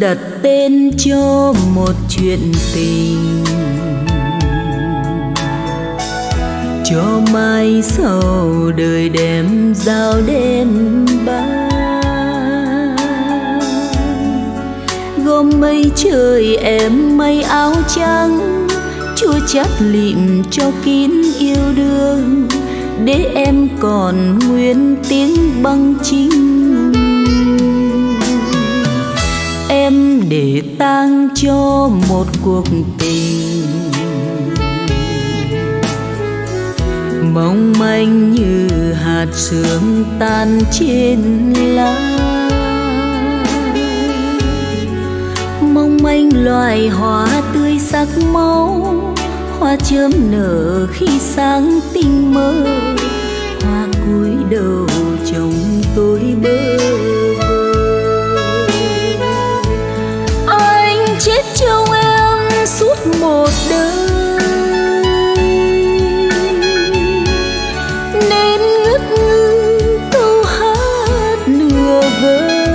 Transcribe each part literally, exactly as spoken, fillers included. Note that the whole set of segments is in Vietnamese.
đặt tên cho một chuyện tình, cho mai sau đời đêm giao đêm ba, gom mây trời em mây áo trắng chua chát lịm cho kín yêu đương, để em còn nguyên tiếng băng chinh. Em để tang cho một cuộc tình mong manh như hạt sương tan trên lá, mong manh loài hoa tươi sắc máu, hoa chớm nở khi sáng tinh mơ, hoa cúi đầu trong tối bơ vơ. Anh chết trong em suốt một đời, nên ngất ngư câu hát nửa vời.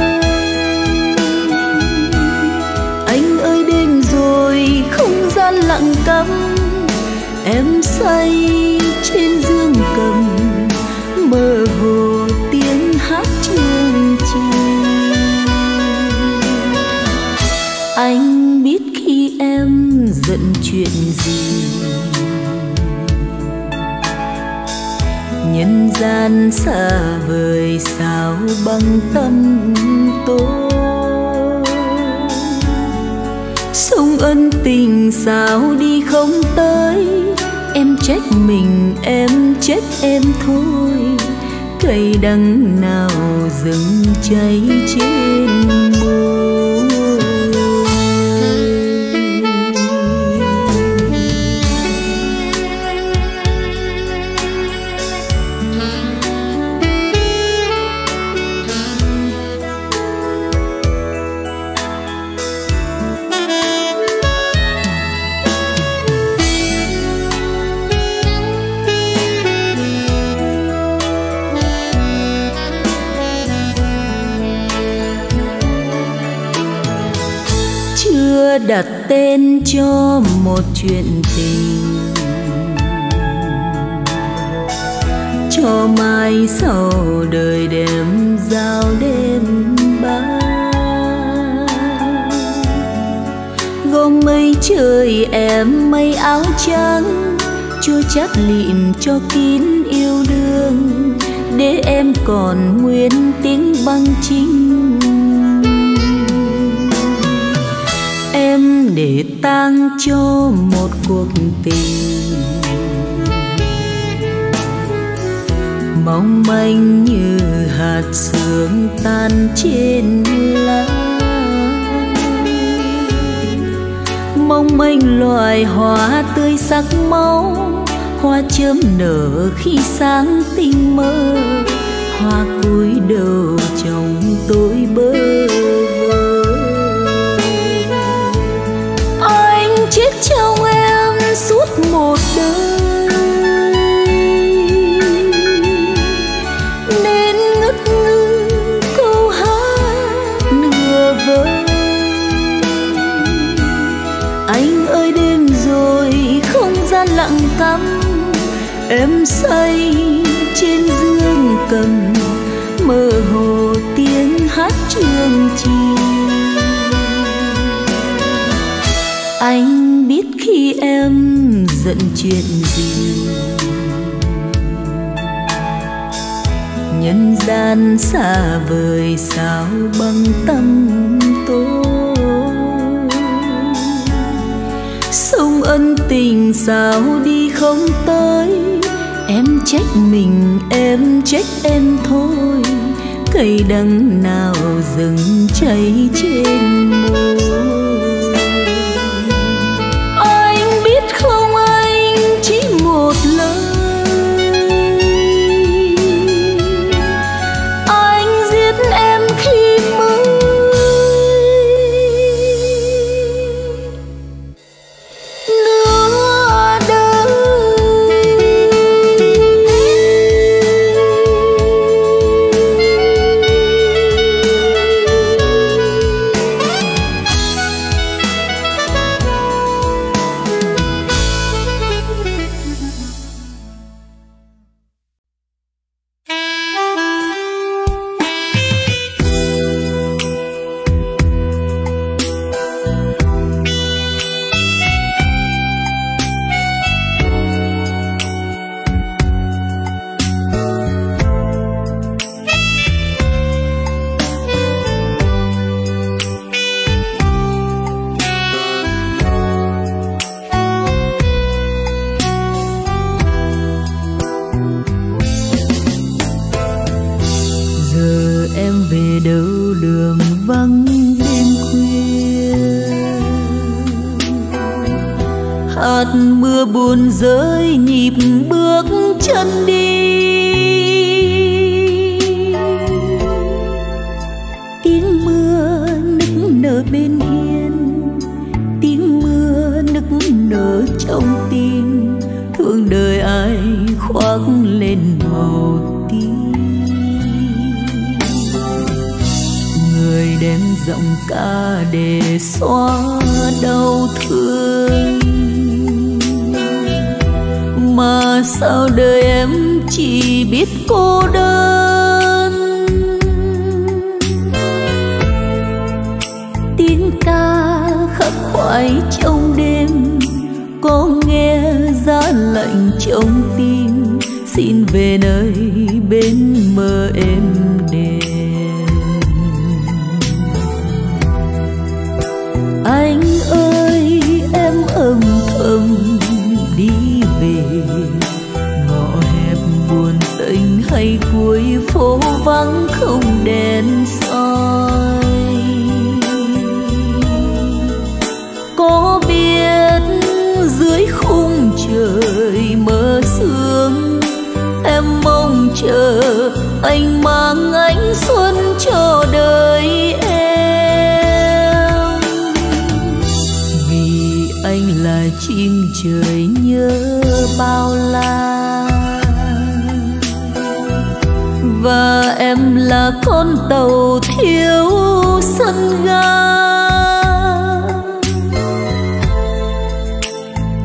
Anh ơi đêm rồi không gian lặng câm, em say trên dương cầm mơ hồ tiếng hát chương trình. Anh biết khi em giận chuyện gì, nhân gian xa vời sao băng tâm tôi, sông ân tình sao đi không tới. Em trách mình, em trách em thôi, cây đắng nào dừng cháy trên môi. Đặt tên cho một chuyện tình, cho mai sau đời đêm giao đêm ba, gom mây trời em mây áo trắng chua chát lịm cho kín yêu đương, để em còn nguyên tiếng băng chinh. Em để tang cho một cuộc tình mong manh như hạt sương tan trên lá, mong manh loài hoa tươi sắc máu, hoa chớm nở khi sáng tinh mơ, hoa cúi đầu trong tối bơ vơ. Chết trong em suốt một đời, nên ngất ngư câu hát nửa vời. Anh ơi đêm rồi không gian lặng câm, em say trên dương cầm mơ hồ tiếng hát chương trình. Anh biết khi em giận chuyện gì, nhân gian xa vời sao băng tâm tôi, sông ân tình sao đi không tới. Em trách mình, em trách em thôi, cây đắng nào dừng cháy trên môi. Một lời anh giết em khi mới nửa đời. về đâu đường vắng đêm khuya, hạt mưa buồn rơi nhịp bước chân đi, tiếng mưa nức nở bên hiên, tiếng mưa nức nở trong tim, thương đời ai khoác lên màu tím. Người đem giọng ca để xóa đau thương, mà sao đời em chỉ biết cô đơn. Tiếng ca khắc khoải trong đêm, có nghe giá lạnh trong tim, xin về nơi bên mơ êm đềm. Anh ơi em âm thầm đi về, ngõ hẹp buồn tênh hay cuối phố vắng không đèn soi. Có biết dưới khung trời mơ sương, em mong chờ anh mang ánh xuân cho đời em. Vì anh là chim trời nhớ bao la, và em là con tàu thiếu sân ga.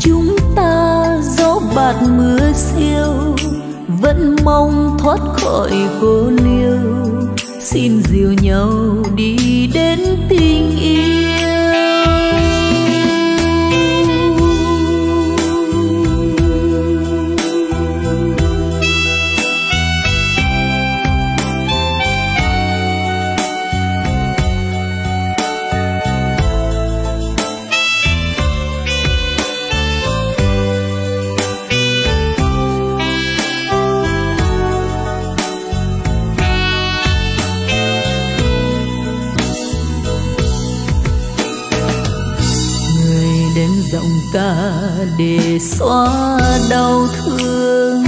Chúng ta gió bạt mưa siêu, vẫn mong thoát khỏi cô liêu, xin dìu nhau đi đến tình yêu. Giọng ca để xóa đau thương,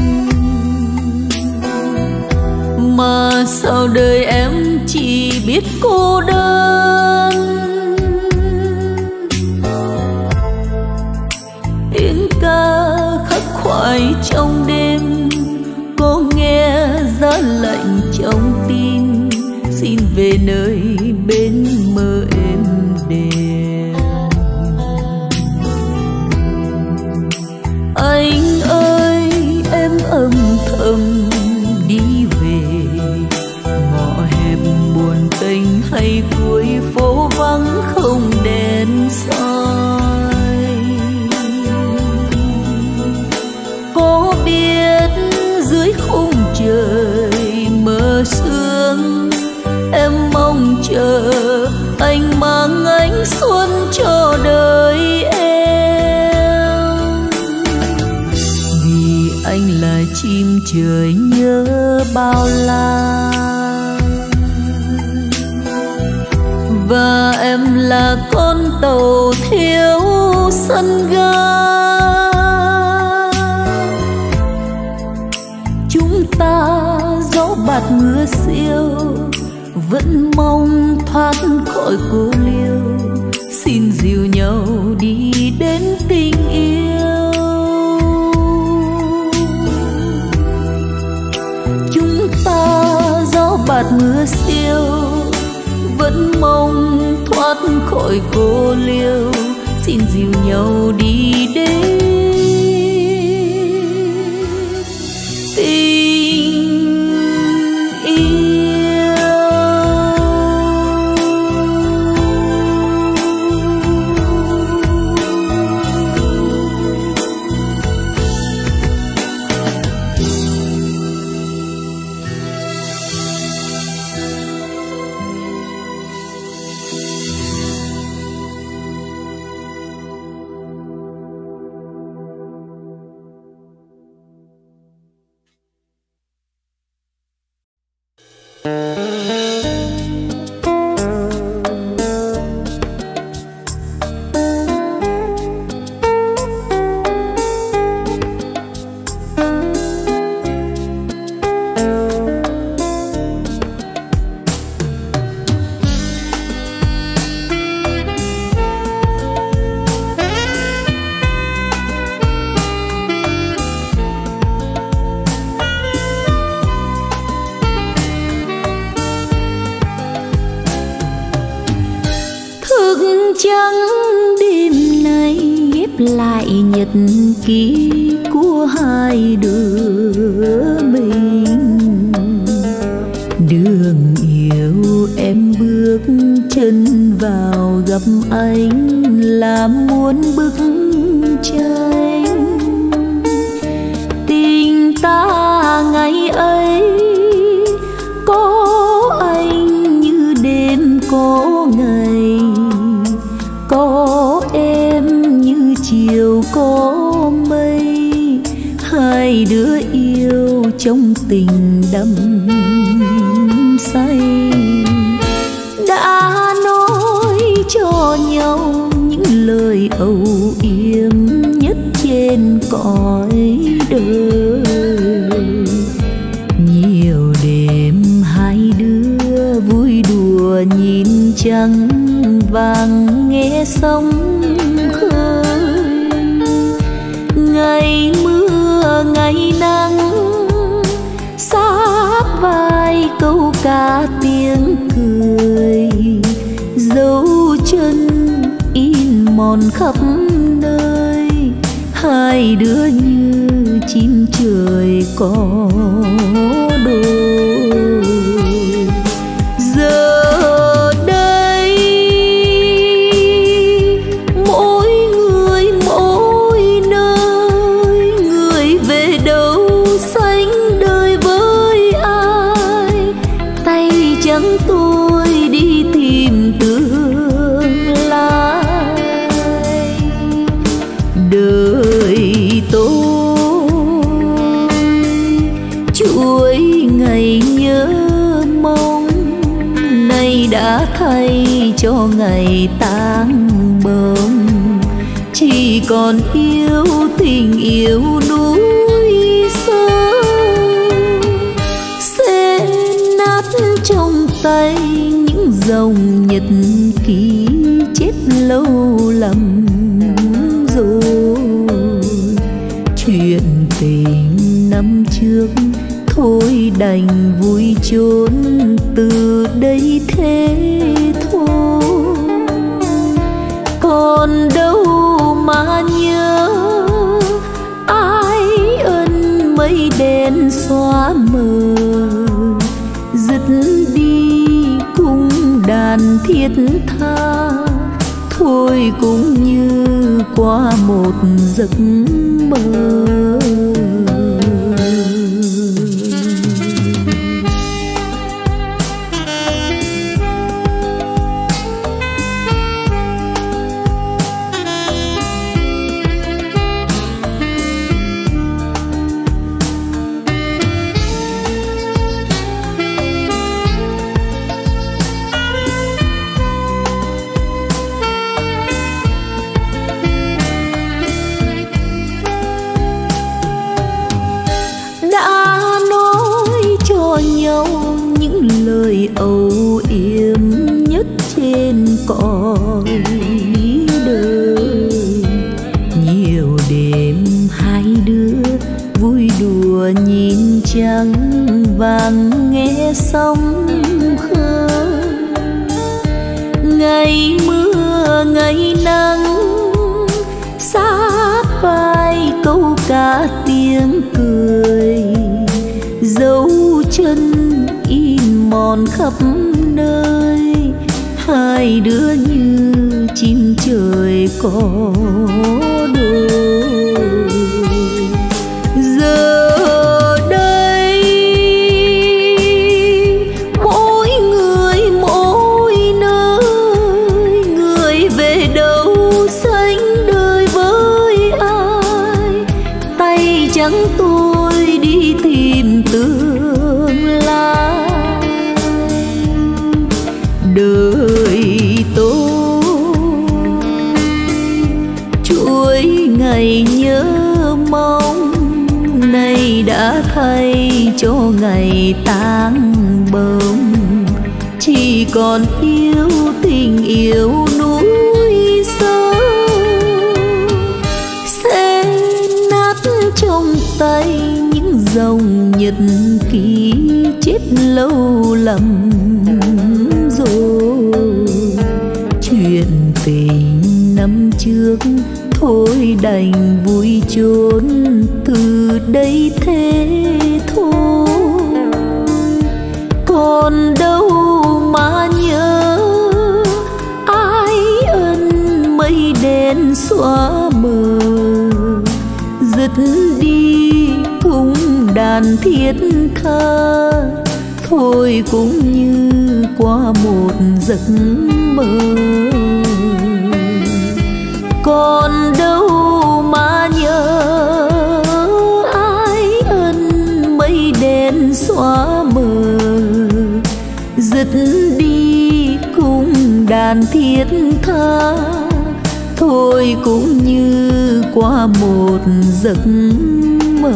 mà sao đời em chỉ biết cô đơn. Tiếng ca khắc khoải trong đêm, có nghe giá lạnh trong tim, xin về nơi bên mơ êm đềm. Anh ơi em âm thầm đi về, ngõ hẹp buồn tênh hay cuối phố vắng không đèn soi. Có biết dưới khung trời mơ sương, em mong chờ anh mang ánh xuân cho đời em. Anh là chim trời nhớ bao la, và em là con tàu thiếu sân ga. Chúng ta gió bạt mưa siêu, vẫn mong thoát khỏi cô liêu, xin dìu nhau đi đến tình yêu. Gió bạt mưa siêu, vẫn mong thoát khỏi cô liêu, xin dìu nhau đi đến tình yêu. Thank you. trắng đêm nay ghép lại nhật ký của hai đứa mình. Đường yêu em bước chân vào gặp anh là muốn bức tranh. Tình ta ngày ấy có anh như đêm có ngày, có em như chiều có mây. Hai đứa yêu trong tình đắm say, đã nói cho nhau những lời âu yếm nhất trên cõi đời. Nhiều đêm hai đứa vui đùa nhìn trăng vàng nghe sóng khơi. Ngày mưa ngày nắng sát vai câu ca tiếng cười, dấu chân in mòn khắp nơi. Hai đứa như chim trời có đôi. Giờ đây mỗi người mỗi nơi, người về đâu sánh đời với ai. Tay trắng tôi đi tìm tương lai, đời tôi đã thay cho ngày tan bóng. Chỉ còn yêu tình yêu núi sâu sẽ nát trong tay những dòng nhật ký chết lâu lắm rồi. Chuyện tình năm trước thôi đành vui chốn, từ đây thế thôi. Còn đâu mà nhớ ai ân mây đen xóa mờ, dứt đi cung đàn thiết tha. Thôi cũng như qua một giấc mơ. Lời âu yếm nhất trên cõi đời. Nhiều đêm hai đứa vui đùa nhìn trăng vàng nghe sóng khơi. Ngày mưa ngày nắng sát vai câu ca tiếng cười, dấu chân mòn khắp nơi. Hai đứa như chim trời có đôi. Giờ đây mỗi người mỗi nơi, người về đâu sánh đời với ai. Tay trắng tôi đi tìm tương lai, đời tôi chuỗi ngày nhớ mong. Nay đã thay cho ngày tan bóng. Chỉ còn yêu tình yêu núi sâu sẽ nát trong tay những dòng nhật ký chết lâu lắm rồi. Chuyện tình nước, thôi đành vui chốn từ đây thế thôi. Còn đâu mà nhớ ai ân mây đen xóa mờ, dứt đi cũng đàn thiết tha, thôi cũng như qua một giấc mơ. Còn đâu mà nhớ ai ân mây đen xóa mờ, dứt đi cũng đàn thiết tha, thôi cũng như qua một giấc mơ.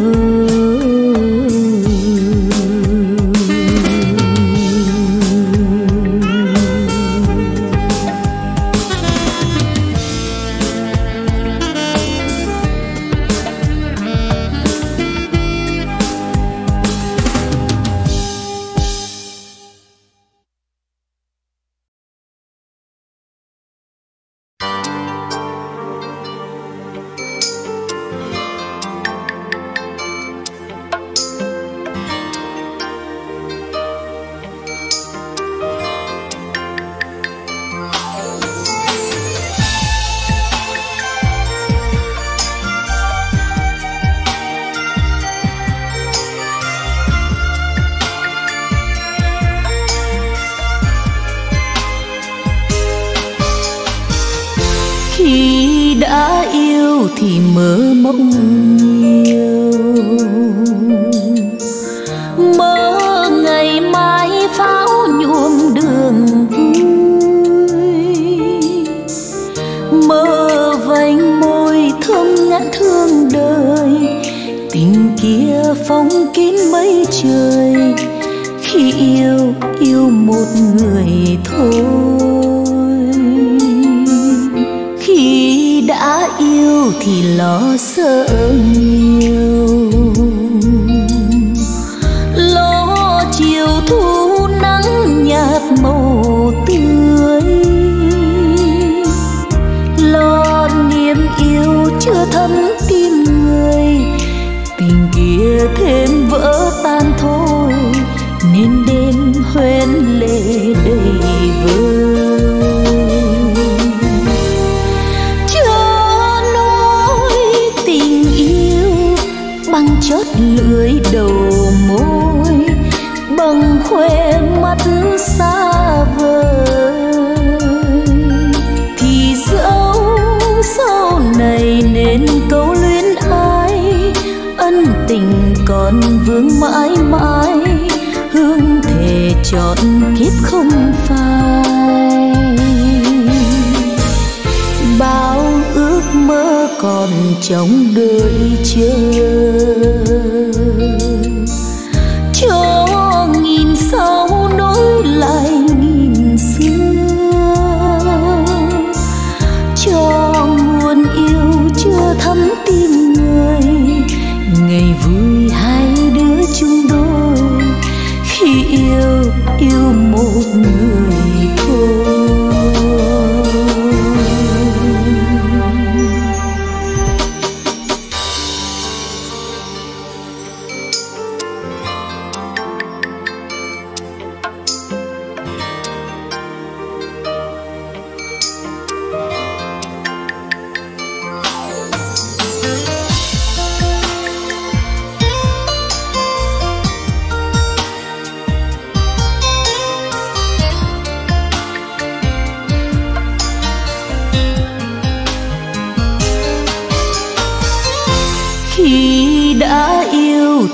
Thì mơ mộng nhiều, mơ ngày mai pháo nhuộm đường vui, mơ vành môi thơm ngát thương đời, tình kia phóng kín mấy trời, khi yêu yêu một người thôi. Đã yêu thì lo sợ nhiều, lo chiều thu nắng nhạt màu tươi, lo niềm yêu chưa thấm tim người, tình kia thêm vỡ tan thôi, nên đêm hoen lệ đầy vơi. Chót lưỡi đầu môi bằng khoe mắt xa vời, thì dẫu sau này nên câu luyến ái, ân tình còn vương mãi mãi, hương thề chọn kiếp không phai. Bao ước mơ còn trong đời chờ, cho nghìn sao nối lại nghìn xưa, cho muôn yêu chưa thấm tim người, ngày vui hai đứa chung đôi, khi yêu yêu một người thôi.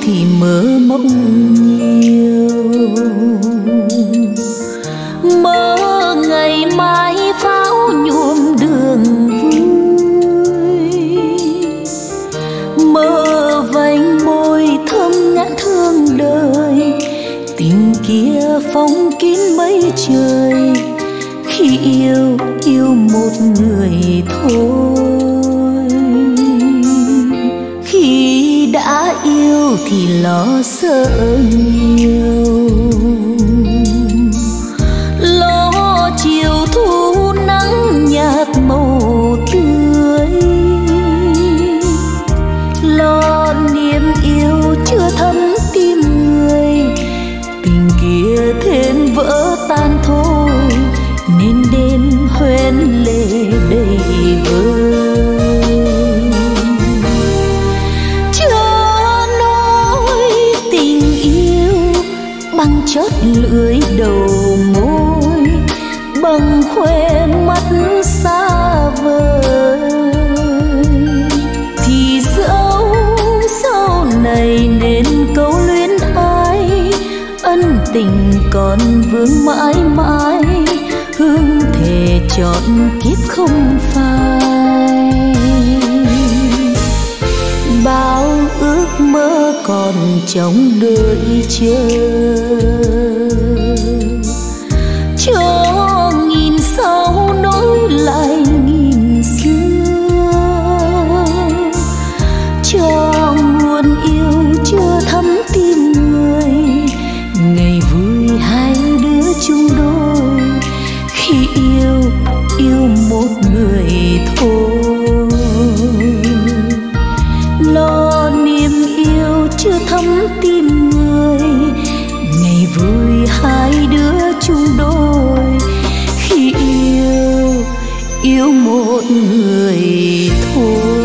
Thì mơ mộng nhiều, mơ ngày mai pháo nhuộm đường vui, mơ vành môi thơm ngát thương đời, tình kia phóng kín mấy trời, khi yêu yêu một người thôi. Đã yêu thì lo sợ nhiều, lo chiều thu nắng nhạt màu tươi, tan thôi nên đêm huyên lệ đầy vơi. Chớ nói tình yêu bằng chót lưỡi đầu môi, bằng khuê mắt xa vời, thì dẫu sau này nên câu luyến ái ân tình còn vương mãi mãi, hương thề chọn kiếp không phai. Bao ước mơ còn trong đợi chờ, chờ nghìn sao nối lại nghìn xưa, cho nguồn yêu chưa thấm tim người, ngày vui hai đứa chung đôi, khi yêu yêu một người thôi. Lo niềm yêu chưa thấm tim người, ngày vui hai đứa chung đôi, khi yêu yêu một người thôi.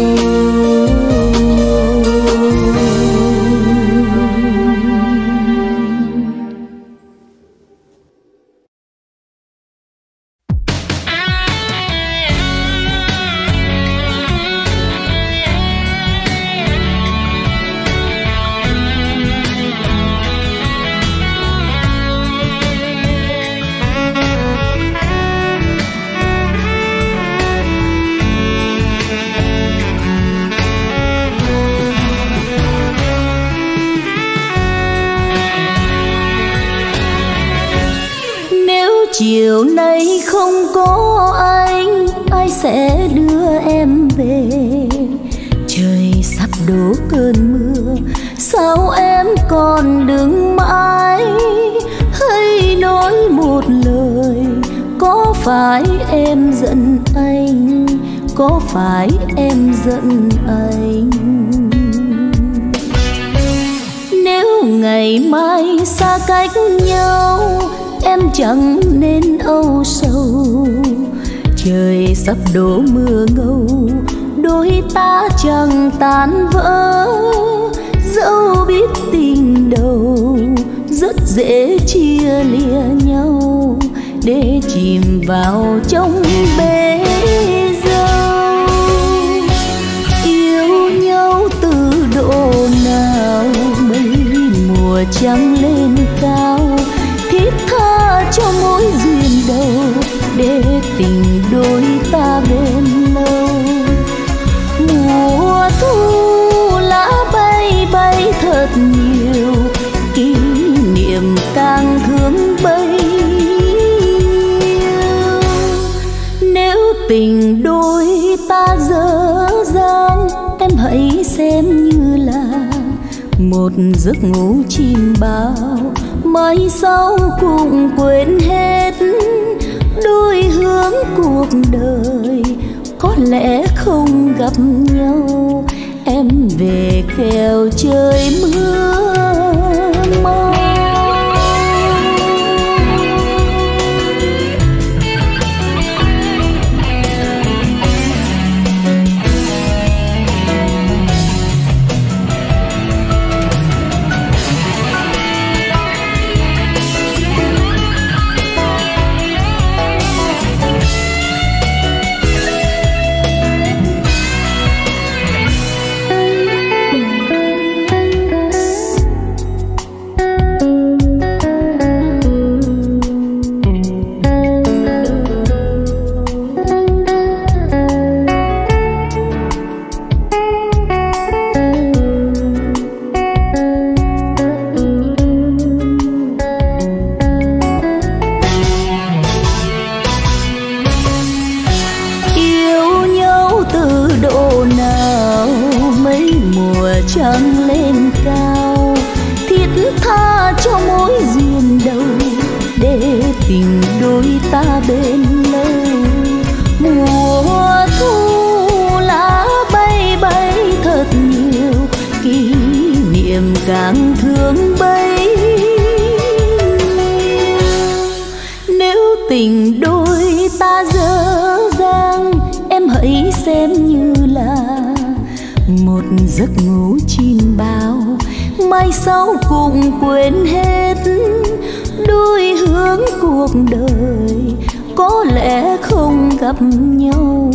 Chiều nay không có anh, ai sẽ đưa em về? Trời sắp đổ cơn mưa, sao em còn đứng mãi? Hãy nói một lời, có phải em giận anh? Có phải em giận anh? Nếu ngày mai xa cách nhau, em chẳng nên âu sầu. Trời sắp đổ mưa ngâu, đôi ta chẳng tan vỡ. Dẫu biết tình đầu rất dễ chia lìa nhau, để chìm vào trong bể dâu. Yêu nhau từ độ nào, mấy mùa trăng lên cao, thiết tha cho mỗi duyên đầu, để tình đôi ta bên lâu. Mùa thu lá bay bay thật nhiều, kỷ niệm càng thương bấy nhiêu. Nếu tình đôi ta dở dang, em hãy xem như là một giấc ngủ chim bao, mai sau cũng quên hết. Đôi hướng cuộc đời có lẽ không gặp nhau, em về kèo trời mưa mau. Càng thương bấy nhiêu. tình đôi ta dở dang, em hãy xem như là một giấc ngủ chim bao, mai sau cũng quên hết đôi hướng cuộc đời. Có lẽ không gặp nhau,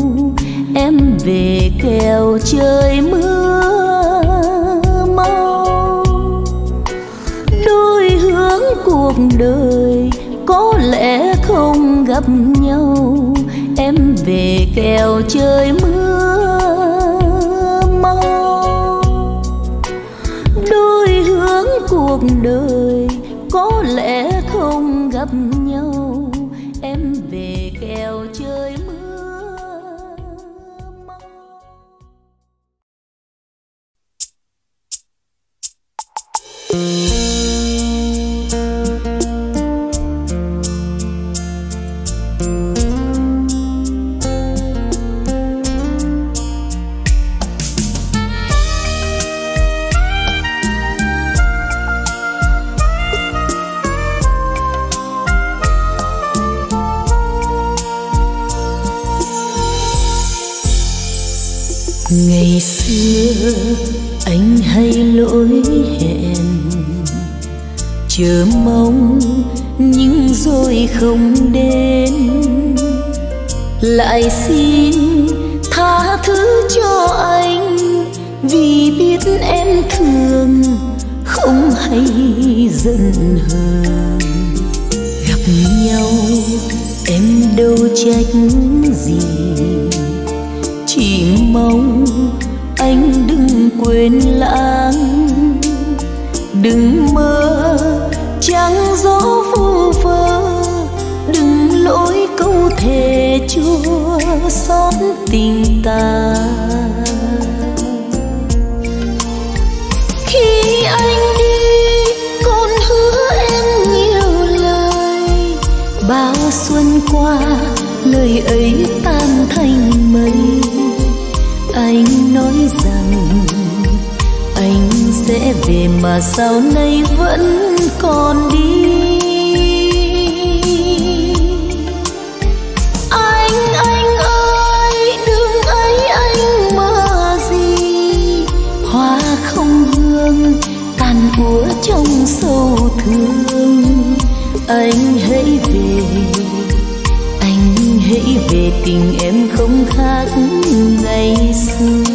em về kèo trời mưa mau. Đôi hướng cuộc đời có lẽ không gặp nhau, em về kèo trời mưa mau. Đôi hướng cuộc đời có lẽ không gặp nhau, em về kèo trời mưa mau. Ngày xưa anh hay lỗi hẹn, chờ mong nhưng rồi không đến, lại xin tha thứ cho anh vì biết em thương không hay giận hờn. Gặp nhau em đâu trách gì, chỉ mong anh đừng quên lãng, đừng mơ trăng gió vu vơ, đừng lỗi câu thề chua xót tình ta. Khi anh đi còn hứa em nhiều lời, bao xuân qua lời ấy tan thành mây. Anh nói rằng anh sẽ về mà sau này vẫn còn đi. Anh, anh ơi, đường ấy anh mơ gì? Hoa không hương, tàn úa trong sâu thương. Anh hãy về, anh hãy về, tình em không khác ngày xưa.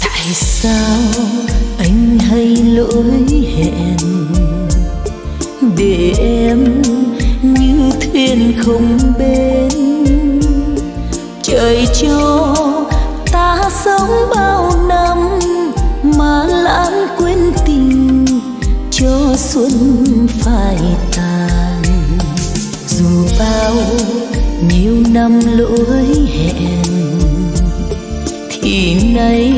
Tại sao anh hay lỗi hẹn, để em như thuyền không bến? Trời cho ta sống bao năm mà lãng quên tình cho xuân phai tàn. Dù bao nhiều năm lỗi hẹn thì nay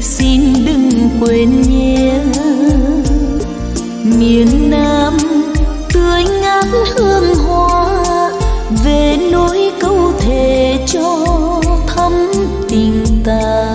xin đừng quên nhé. Miền Nam tươi ngát hương hoa, về nối câu thề cho thắm tình ta.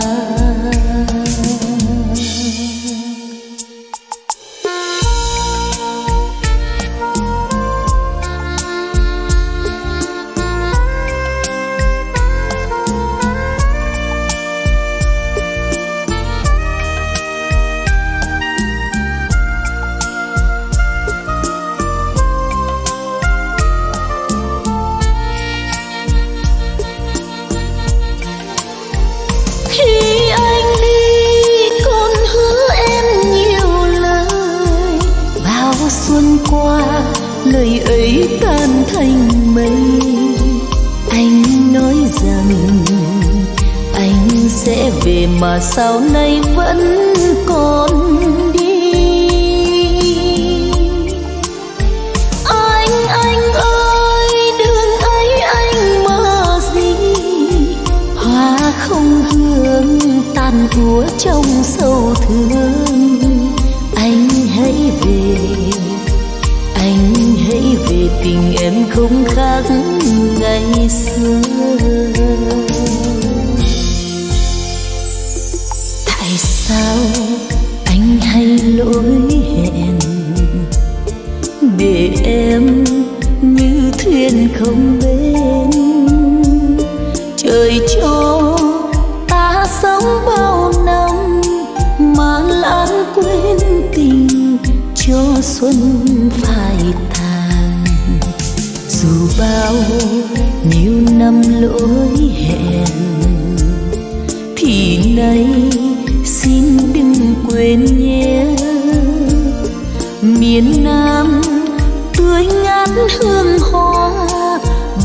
Lời ấy tan thành mây. Anh nói rằng anh sẽ về mà sau này vẫn còn đi. Anh, anh ơi, đường ấy anh mơ gì? Hoa không hương, tàn úa trong sâu thương. Anh hãy về, anh hãy về, tình em không khác ngày xưa. Tại sao anh hay lỗi hẹn, không bên, trời cho ta sống bao năm mà lãng quên tình cho xuân phai tàn. Dù bao nhiêu năm lỗi hẹn thì nay xin đừng quên nhé. Miền Nam tươi ngát hương hoa,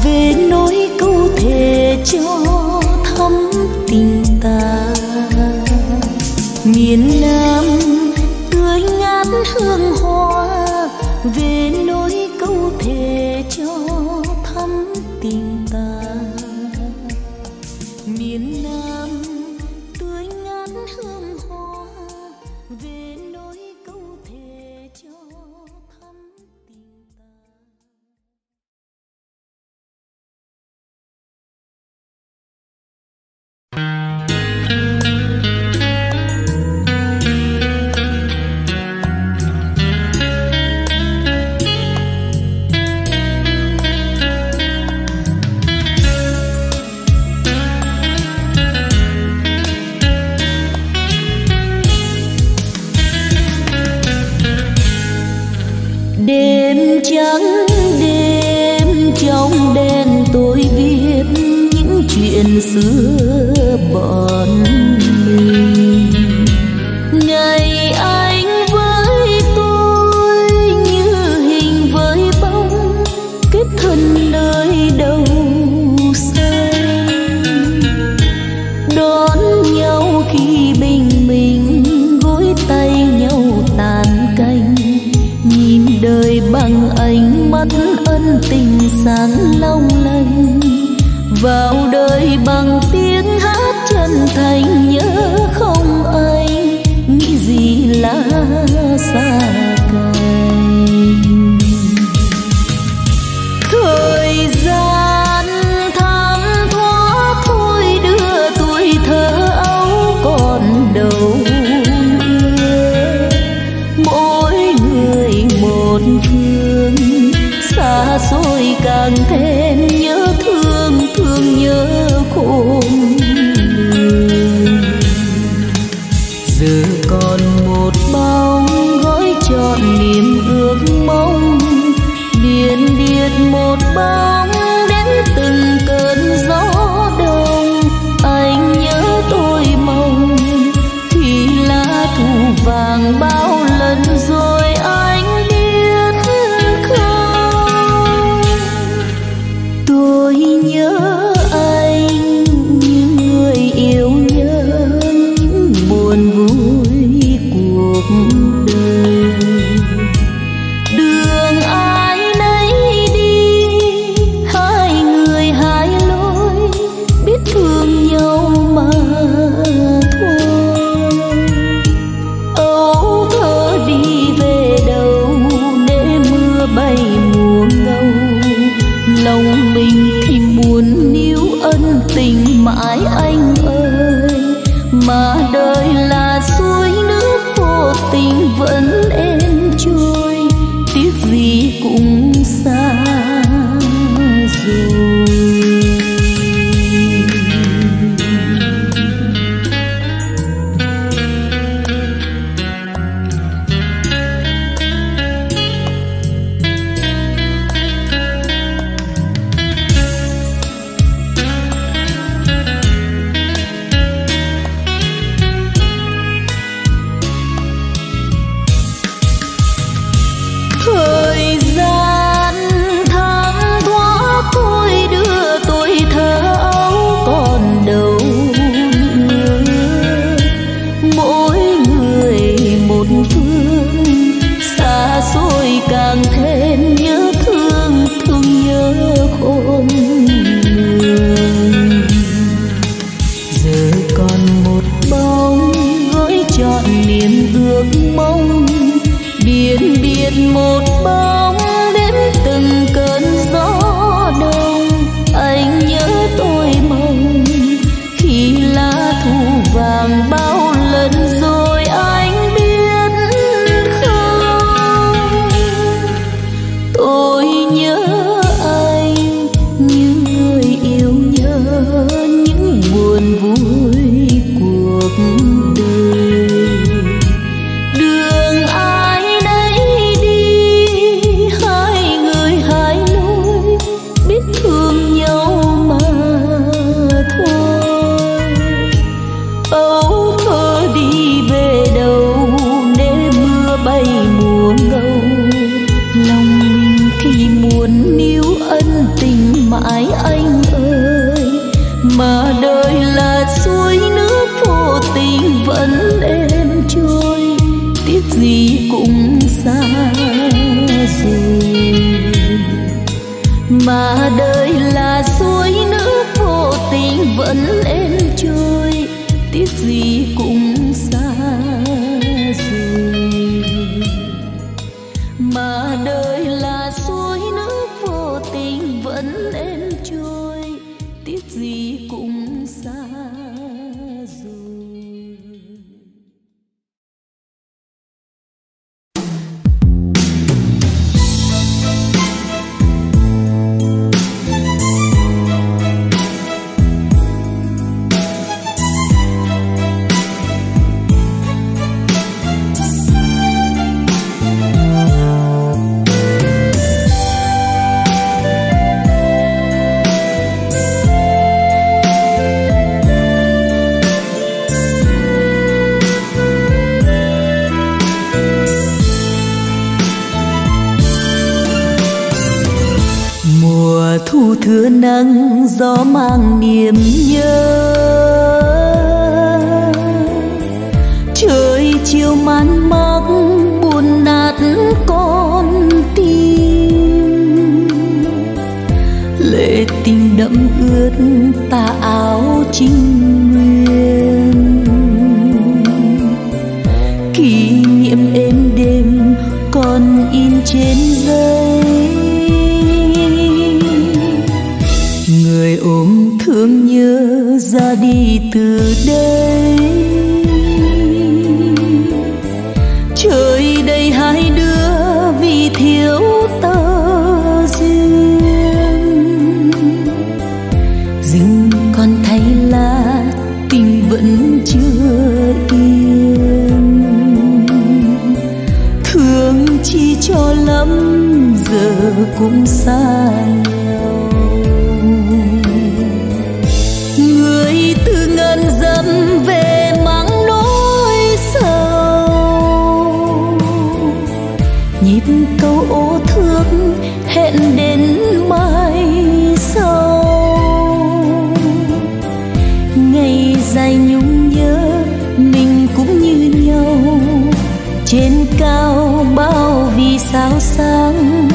về nối câu thề cho thắm tình ta. Miền Nam tươi ngát hương hoa, về nối câu thề cho thắm tình ta. Miền Nam tươi ngát hương hoa, về nối câu thề cho trắng đêm trong đen tôi viết những chuyện xưa bọn mình. Ngày anh với tôi như hình với bóng, kết thân nơi đâu xa. Đón nhau khi bình minh, gối tay nhau tàn canh, nhìn đời bằng ánh mắt ân tình sáng long lanh, vào đời bằng tiếng hát chân thành. Nhớ không anh nghĩ gì là xa cánh, thời gian tháng thoáng thôi đưa tuổi thơ ấu còn đâu. Xa xôi càng thêm nhớ thương, thương nhớ khôn lường. Giờ còn một bóng gói trọn niềm ước mong, điền điệt một bóng đến từng cơn gió đông. Anh nhớ tôi mong khi lá thu vàng bao lần rồi anh nhớ anh luông đâu lòng mình khi muốn níu ân tình mãi anh ơi, mà đời là suối nước vô tình vẫn êm trôi, tiếc gì cũng xa rồi. Mà đời là suối nước vô tình vẫn êm trôi, tiếc gì cũng xa rồi. Mà đời là suối nước vô tình vẫn êm trôi, tiếc gì cũng xa rồi. Thưa nắng gió mang niềm nhớ, trời chiều man mác buồn nát con tim, lệ tình đẫm ướt tà áo trinh nguyên, kỷ niệm êm đêm còn in trên giấy. Người ôm thương nhớ ra đi từ đây, trời đầy hai đứa vì thiếu tơ duyên. Dừng còn thấy là tình vẫn chưa yên, thương chi cho lắm giờ cũng xa nhau. Câu ô thước hẹn đến mai sau, ngày dài nhung nhớ mình cũng như nhau. Trên cao bao vì sao sáng,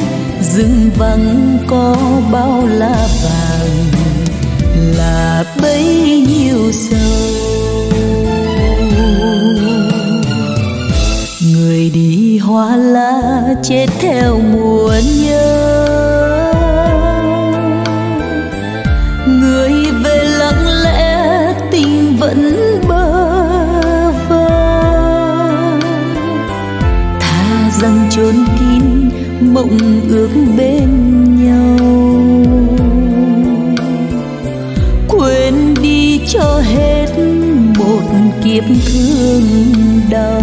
rừng vắng có bao lá vàng là bấy nhiêu sầu. Người đi hoa lá chết theo mùa nhớ, người về lặng lẽ tình vẫn bơ vơ. Thà rằng chốn kín mộng ước bên nhau, quên đi cho hết một kiếp thương đau.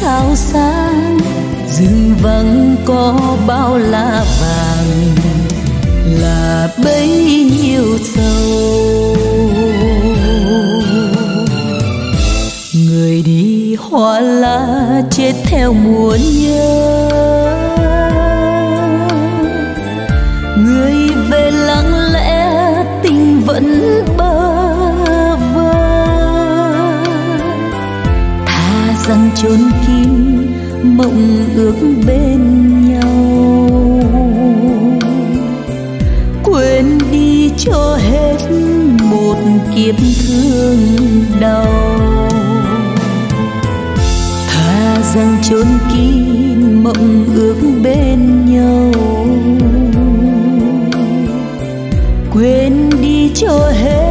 Sao sáng rừng vắng có bao lá vàng là bấy nhiêu sầu. Người đi hoa lá chết theo mùa nhớ, người về lặng lẽ tình vẫn bơ vơ. Thà rằng chốn kín mộng ước bên nhau, kiếp thương đau. Thà rằng chốn kín mộng ước bên nhau, quên đi cho hết.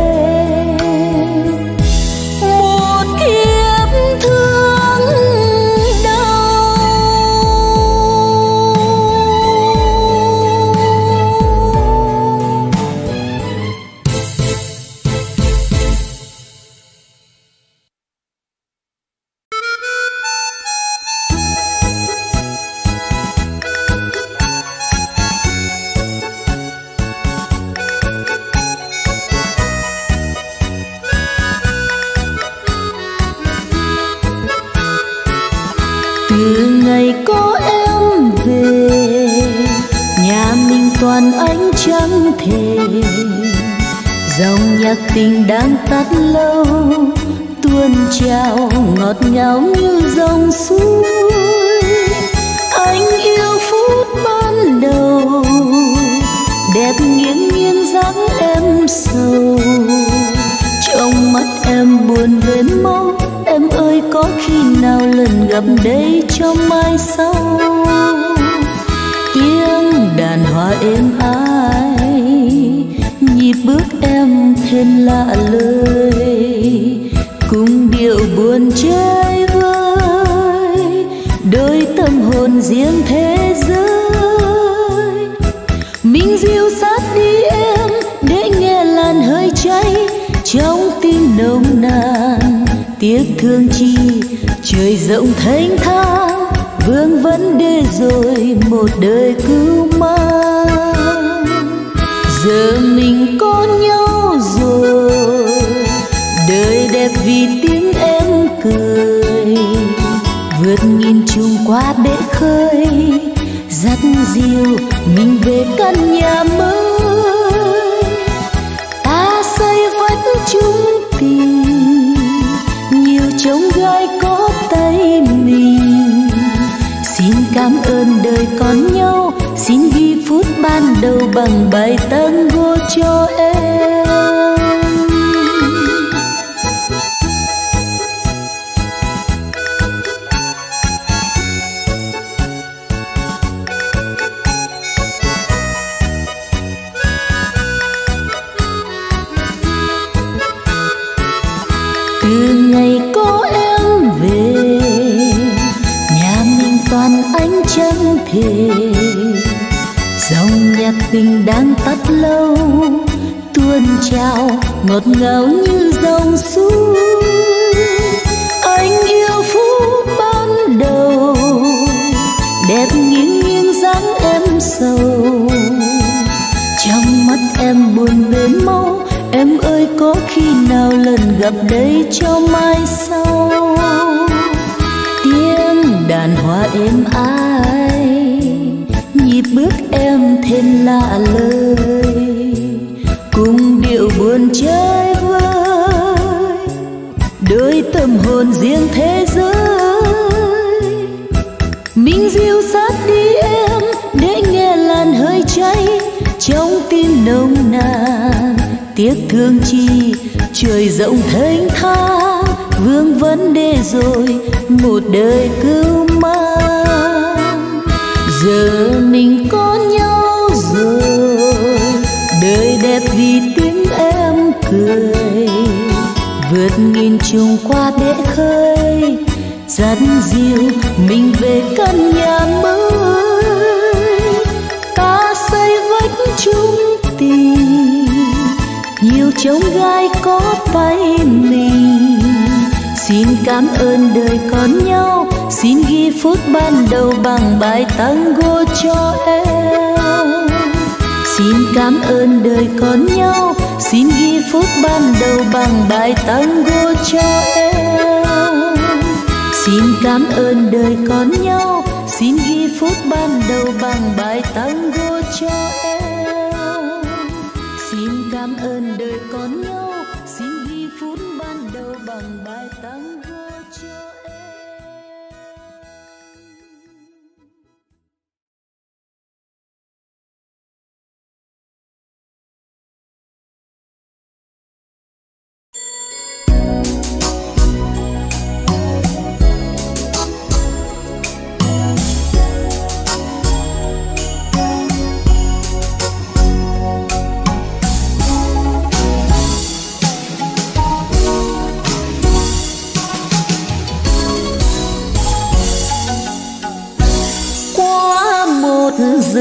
Dòng nhạc tình đang tắt lâu tuôn trào ngọt ngào như dòng suối. Anh yêu phút ban đầu đẹp nghiêng nghiêng dáng em sầu, trong mắt em buồn về mau. Em ơi có khi nào lần gặp đây cho mai sau, tiếng đàn hòa êm ái nhịp bước em thêm lạ lời, cùng điệu buồn chơi vơi đôi tâm hồn riêng thế giới. Mình dịu sát đi em để nghe làn hơi cháy trong tim nồng nàn tiếc thương chi. Trời rộng thênh thang vương vấn đề rồi một đời cứu mang. Giờ mình có nhau rồi, đời đẹp vì tiếng em cười, vượt nghìn trùng qua bể khơi, dắt dìu mình về căn nhà mới. Ta xây vách chung tình, nhiều chông gai có tay mình. Xin cảm ơn đời còn nhau, xin ghi phút ban đầu bằng bài tango cho em. Từ ngày có em về, nhà mình toàn ánh trăng thề. Dòng nhạc tình đang tắt lâu tuôn trào ngọt ngào như dòng suối. Anh yêu phút ban đầu đẹp nghiêng nghiêng dáng em sầu, trong mắt em buồn bến mau. Em ơi có khi nào lần gặp đây cho mai sau, tiếng đàn hòa êm ái nhịp bước em thêm lạ lời, cùng điệu buồn chơi vơi đôi tâm hồn riêng thế giới. Mình dịu sát đi em để nghe làn hơi cháy trong tim nồng nàn tiếc thương chi. Trời rộng thênh thang vương vấn đề rồi một đời cứu mang. Giờ mình có nhau rồi, đời đẹp vì tiếng em cười, vượt nghìn trùng qua bể khơi, dắt dìu mình về căn nhà mới. Ta xây vách chung tình, nhiều chông gai có tay mình. Xin cảm ơn đời còn nhau, xin ghi phút ban đầu bằng bài tango cho em. Xin cảm ơn đời còn nhau, xin ghi phút ban đầu bằng bài tango cho em. Xin cảm ơn đời còn nhau, xin ghi phút ban đầu bằng bài tango cho em. Cảm ơn đời còn nhau, xin ghi phút ban đầu bằng bài tango cho em.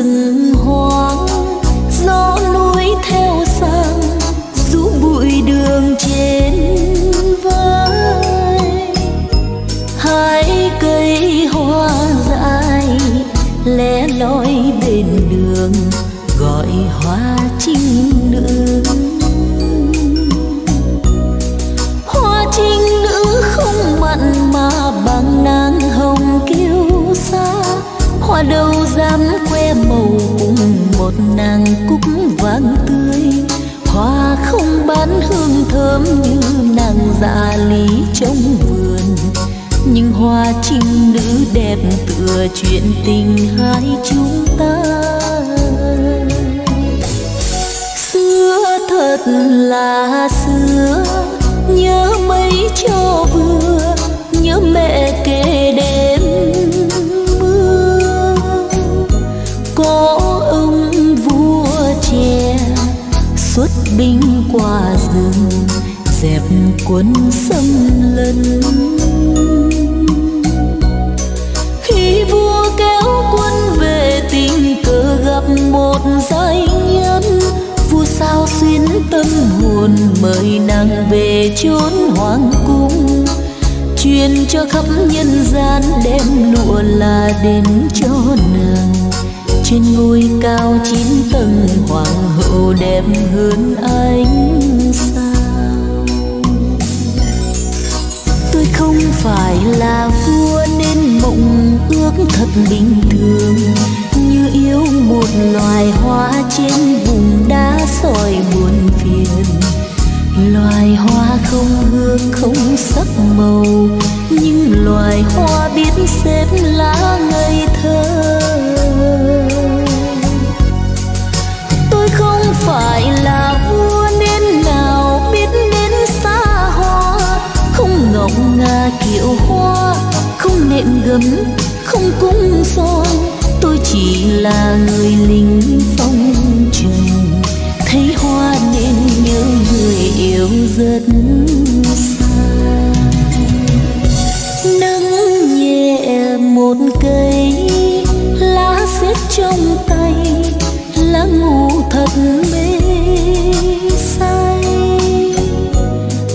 rừng hoang, gió núi theo sang rũ bụi đường trên vai. Hai cây hoa dại lẻ loi bên đường gọi hoa trinh nữ. Hoa trinh nữ không mặn mà bằng nàng hồng kiêu sa. Hoa đâu dám que màu cùng một nàng cúc vàng tươi. Hoa không bán hương thơm như nàng dạ lý trong vườn, nhưng hoa trinh nữ đẹp tựa chuyện tình hai chúng ta. Xưa thật là xưa, nhớ mấy cho vừa, nhớ mẹ kể đêm mưa. Có ông vua trẻ xuất binh qua rừng, dẹp quân xâm lấn. Khi vua kéo quân về tình cờ gặp một doanh nhân, vua sao xuyến tâm hồn mời nàng về chốn hoàng cung, truyền cho khắp nhân gian đem lụa là đến cho nàng. Trên ngôi cao chín tầng hoàng hậu đẹp hơn ánh sao. Tôi không phải là vua nên mộng ước thật bình thường, như yêu một loài hoa trên vùng đá sỏi buồn phiền. Loài hoa không hương không sắc màu, nhưng loài hoa biết xếp lá ngây thơ. Tôi không phải là vua nên nào biết đến xa hoa, không ngọc ngà kiệu hoa, không nệm gấm, không cung son. Tôi chỉ là người lính phong trần, thấy hoa nên nhớ người yêu rất xa. Nâng nhẹ một cây lá xếp trong tay, lá ngủ thật mê say.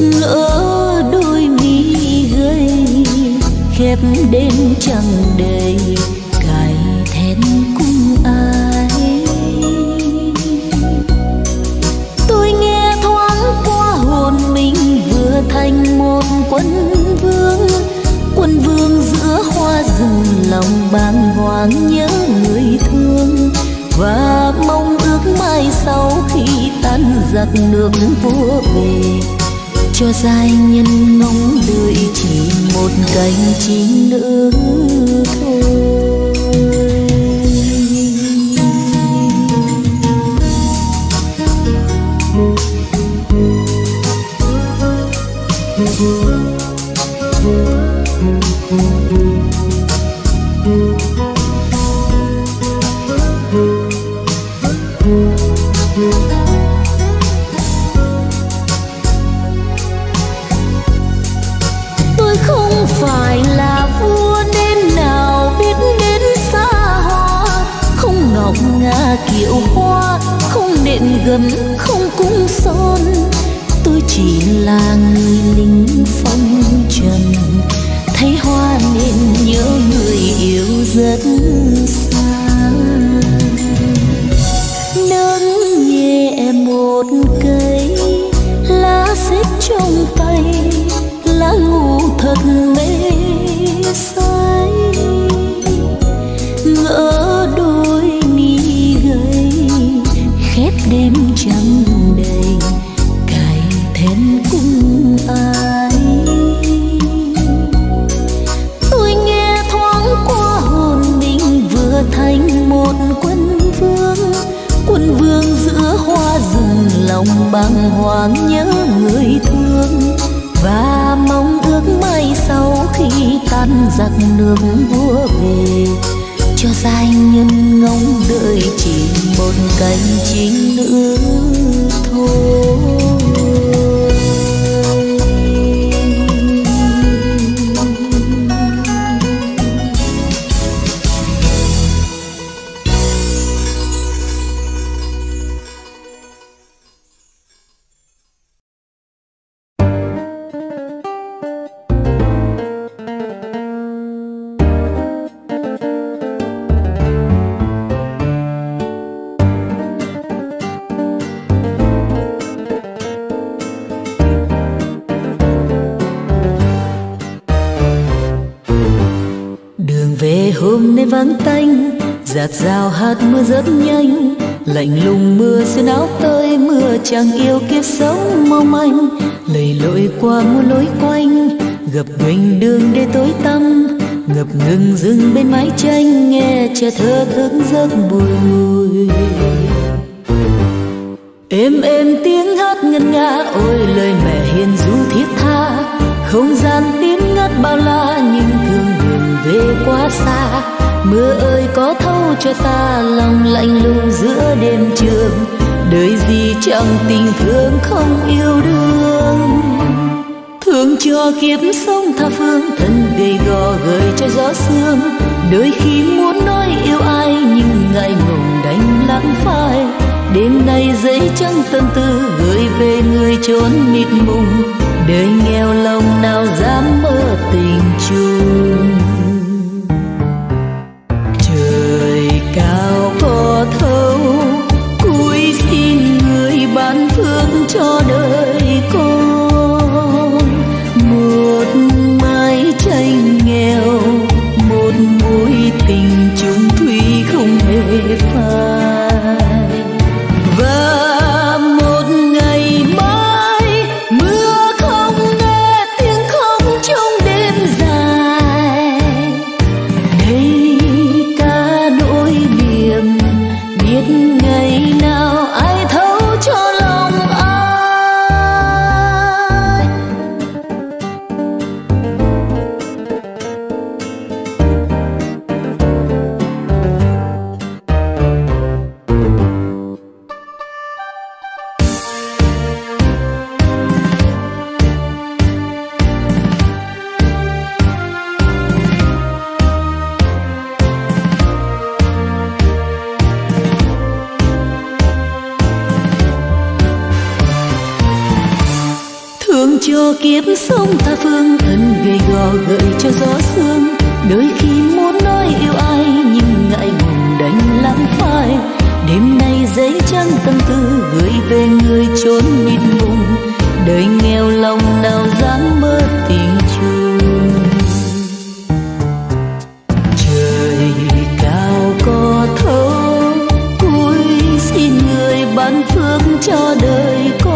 Ngỡ đôi mi gầy khép đến chẳng đầy, thành một quân vương. Quân vương giữa hoa rừng lòng bàng hoàng nhớ người thương, và mong ước mai sau khi tan giặc nước vua về, cho giai nhân ngóng đợi chỉ một cánh chính nữ thôi. Kiệu hoa không nệm gấm không cung son, tôi chỉ là người lính phong trần, thấy hoa nên nhớ người yêu rất xa. Nâng nhẹ một cây lá xếp trong tay, lá ngủ thật mê say. Ngỡ đôi đêm trắng đầy cài thêm cung ai. Tôi nghe thoáng qua hồn mình vừa thành một quân vương. Quân vương giữa hoa rừng lòng bàng hoàng nhớ người thương, và mong ước mai sau khi tan giặc nước vua về, cho giai nhân ngóng đợi chỉ một cánh chính nữ thôi. vắng tanh, giạt rào hạt mưa rất nhanh, lạnh lùng mưa xuyên áo tơi, mưa chẳng yêu kiếp sống mong manh, lầy lội qua muôn lối quanh, gập ghềnh đường để tối tăm, ngập ngừng dừng bên mái tranh, nghe trẻ thơ thức giấc buồn. Êm êm tiếng hát ngân nga, ôi lời mẹ hiền ru thiết tha, không gian tím ngắt bao la, nhưng thương đường về quá xa. Mưa ơi có thấu cho ta lòng lạnh lùng giữa đêm trường, đời gì chẳng tình thương không yêu đương. Thương cho kiếp sống tha phương, thân gầy gò gợi cho gió sương, đôi khi muốn nói yêu ai nhưng ngại ngùng đánh lãng phai. Đêm nay giấy trắng tâm tư gửi về người trốn mịt mùng, đời nghèo lòng nào dám mơ tình chung. Trời cao có thấu, cúi xin người ban phương cho đời con. Một mái tranh nghèo, một mối tình chung thủy không hề phai. Kiếp sông tha phương, thân gầy gò gợi cho gió sương, đôi khi muốn nói yêu ai nhưng ngại ngùng đánh lãng phai. Đêm nay giấy trắng tâm tư gửi về người trốn mịt mùng, đời nghèo lòng nào dám mơ tình chung. Trời cao có thấu, cúi xin người ban phước cho đời con.